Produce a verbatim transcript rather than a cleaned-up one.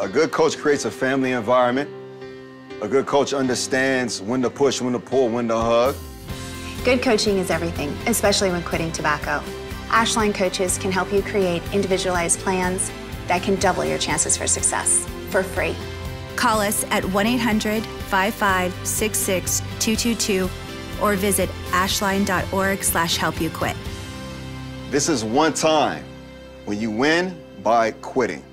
A good coach creates a family environment. A good coach understands when to push, when to pull, when to hug. Good coaching is everything, especially when quitting tobacco. Ashline coaches can help you create individualized plans that can double your chances for success for free. Call us at one eight hundred, five five six, six two two two or visit ashline.org slash help you quit. This is one time when you win by quitting.